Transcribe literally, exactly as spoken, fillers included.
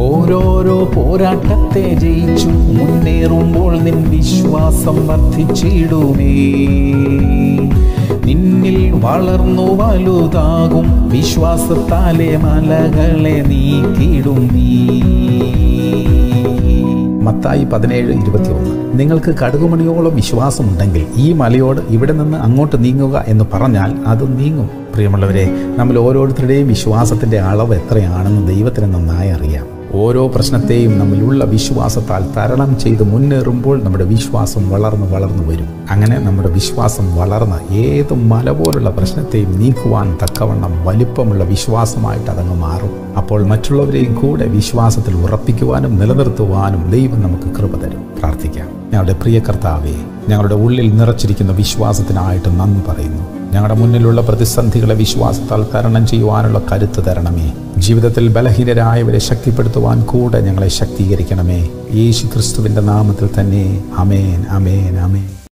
ഓരോരോ പോരാട്ടത്തെ ജയിച്ചു മുന്നേറുമ്പോൾ നിൻ വിശ്വാസം വർദ്ധിച്ചിടുമേ. നിന്നിൽ വളർന്നു വലുതാകും വിശ്വാസത്താലെ മലകളെ നീക്കിടും നീ. മത്തായി പതിനേഴ് ഇരുപത്തിയൊന്ന്. നിങ്ങൾക്ക് കടുകുമണിയോളം വിശ്വാസമുണ്ടെങ്കിൽ ഈ മലയോട് ഇവിടെ നിന്ന് അങ്ങോട്ട് നീങ്ങുക എന്ന് പറഞ്ഞാൽ അത് നീങ്ങും. പ്രിയമുള്ളവരെ, നമ്മൾ ഓരോരുത്തരുടെയും വിശ്വാസത്തിൻ്റെ അളവ് എത്രയാണെന്ന് ദൈവത്തിന് നന്നായി അറിയാം. ഓരോ പ്രശ്നത്തെയും നമ്മിലുള്ള വിശ്വാസത്താൽ തരണം ചെയ്ത് മുന്നേറുമ്പോൾ നമ്മുടെ വിശ്വാസം വളർന്ന് വളർന്നു വരും. അങ്ങനെ നമ്മുടെ വിശ്വാസം വളർന്ന് ഏത് മല പോലുള്ള പ്രശ്നത്തെയും നീക്കുവാൻ തക്കവണ്ണം വലിപ്പമുള്ള വിശ്വാസമായിട്ട് അതങ്ങ് മാറും. അപ്പോൾ മറ്റുള്ളവരെയും കൂടെ വിശ്വാസത്തിൽ ഉറപ്പിക്കുവാനും നിലനിർത്തുവാനും ദൈവം നമുക്ക് കൃപ തരും. പ്രാർത്ഥിക്കാം. ഞങ്ങളുടെ പ്രിയ കർത്താവേ, ഞങ്ങളുടെ ഉള്ളിൽ നിറച്ചിരിക്കുന്ന വിശ്വാസത്തിനായിട്ട് നന്ദി പറയുന്നു. ഞങ്ങളുടെ മുന്നിലുള്ള പ്രതിസന്ധികളെ വിശ്വാസത്താൽ തരണം ചെയ്യുവാനുള്ള കരുത്ത് തരണമേ. ജീവിതത്തിൽ ബലഹീനരായവരെ ശക്തിപ്പെടുത്തുവാൻ കൂടെ ഞങ്ങളെ ശക്തീകരിക്കണമേ. യേശു ക്രിസ്തുവിൻ്റെ നാമത്തിൽ തന്നെ. അമേൻ, അമേൻ, അമേൻ.